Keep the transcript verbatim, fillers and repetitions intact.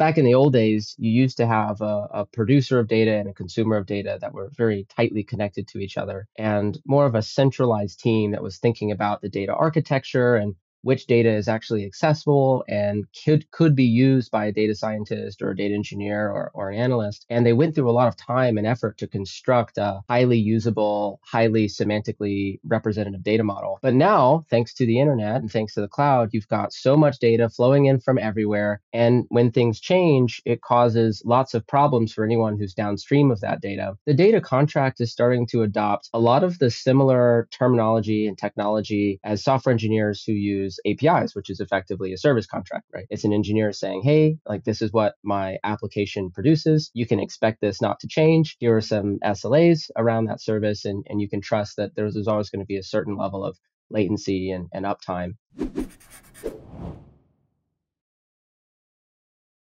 back in the old days, you used to have a, a producer of data and a consumer of data that were very tightly connected to each other, and more of a centralized team that was thinking about the data architecture and which data is actually accessible and could, could be used by a data scientist or a data engineer or, or an analyst. And they went through a lot of time and effort to construct a highly usable, highly semantically representative data model. But now, thanks to the internet and thanks to the cloud, you've got so much data flowing in from everywhere. And when things change, it causes lots of problems for anyone who's downstream of that data. The data contract is starting to adopt a lot of the similar terminology and technology as software engineers who use A P Is, which is effectively a service contract, right? It's an engineer saying, hey, like this is what my application produces. You can expect this not to change. Here are some S L As around that service, and, and you can trust that there's, there's always going to be a certain level of latency and, and uptime.